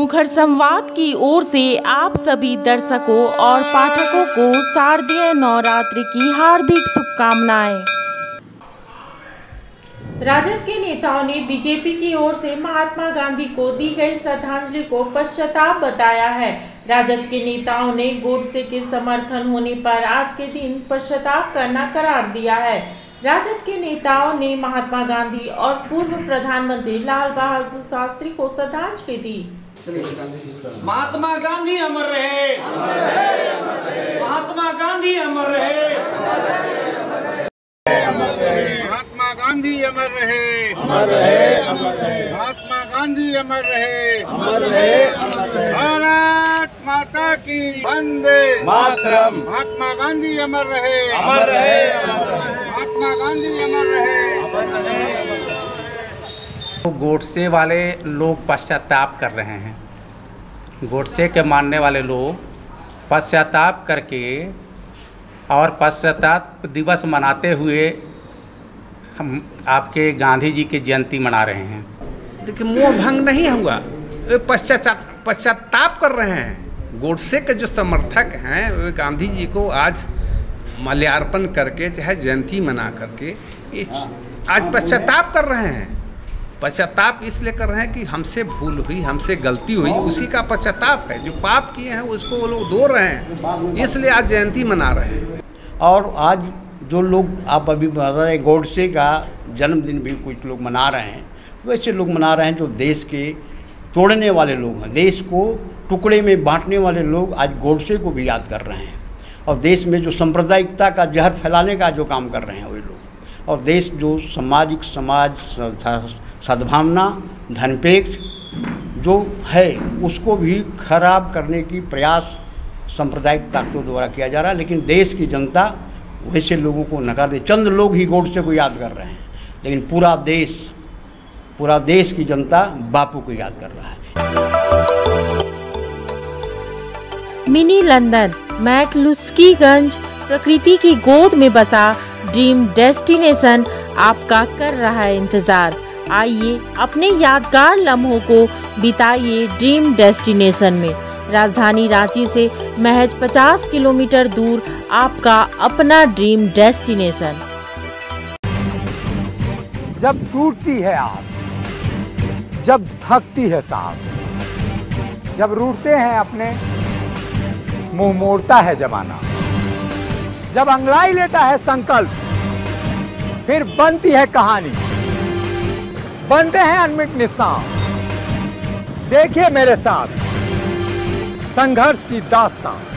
मुखर संवाद की ओर से आप सभी दर्शकों और पाठकों को शारदीय नवरात्रि की हार्दिक शुभकामनाएं। राजद के नेताओं ने बीजेपी की ओर से महात्मा गांधी को दी गई श्रद्धांजलि को पश्चाताप बताया है। राजद के नेताओं ने गोडसे के समर्थन होने पर आज के दिन पश्चाताप करना करार दिया है। राजद के नेताओं ने महात्मा गांधी और पूर्व प्रधानमंत्री लाल बहादुर शास्त्री को श्रद्धांजलि दी। महात्मा गांधी अमर रहे, महात्मा गांधी अमर रहे, महात्मा गांधी अमर रहे, अमर रहे, अमर रहे, महात्मा गांधी अमर रहे, अमर रहे, अमर रहे। भारत माता की वंदे मातरम। महात्मा गांधी अमर रहे, अमर रहे, महात्मा गांधी अमर रहे। गोडसे वाले लोग पश्चाताप कर रहे हैं। गोडसे के मानने वाले लोग पश्चाताप करके और पश्चाताप दिवस मनाते हुए हम आपके गांधी जी की जयंती मना रहे हैं। देखिए, मोह भंग नहीं हुआ, वे पश्चाताप कर रहे हैं। गोडसे के जो समर्थक हैं वे गांधी जी को आज माल्यार्पण करके चाहे जयंती मना करके आज पश्चाताप कर रहे हैं। पश्चाताप इसलिए कर रहे हैं कि हमसे भूल हुई, हमसे गलती हुई, उसी का पश्चाताप है। जो पाप किए हैं उसको वो लोग धो रहे हैं, इसलिए आज जयंती मना रहे हैं। और आज जो लोग आप अभी बता रहे हैं गोडसे का जन्मदिन भी कुछ लोग मना रहे हैं, वैसे लोग मना रहे हैं जो देश के तोड़ने वाले लोग हैं, देश को टुकड़े में बांटने वाले लोग आज गोडसे को भी याद कर रहे हैं। और देश में जो सांप्रदायिकता का जहर फैलाने का जो काम कर रहे हैं वे लोग, और देश जो सामाजिक समाज सद्भावना धनपेक्ष जो है उसको भी खराब करने की प्रयास सांप्रदायिक ताकतों द्वारा किया जा रहा है। लेकिन देश की जनता वैसे लोगों को नकार दे, चंद लोग ही गोडसे को याद कर रहे हैं, लेकिन पूरा देश की जनता बापू को याद कर रहा है। मिनी लंदन, मैक्लुस्कीगंज, प्रकृति की गोद में बसा ड्रीम डेस्टिनेशन आपका कर रहा है इंतजार। आइए अपने यादगार लम्हों को बिताइए ड्रीम डेस्टिनेशन में। राजधानी रांची से महज 50 किलोमीटर दूर आपका अपना ड्रीम डेस्टिनेशन। जब टूटती है आस, जब थकती है सांस, जब रूठते हैं अपने मुंह मोड़ता है जमाना, जब अंगड़ाई लेता है संकल्प, फिर बनती है कहानी, बनते हैं अनमिट निशान। देखिए मेरे साथ संघर्ष की दास्तान।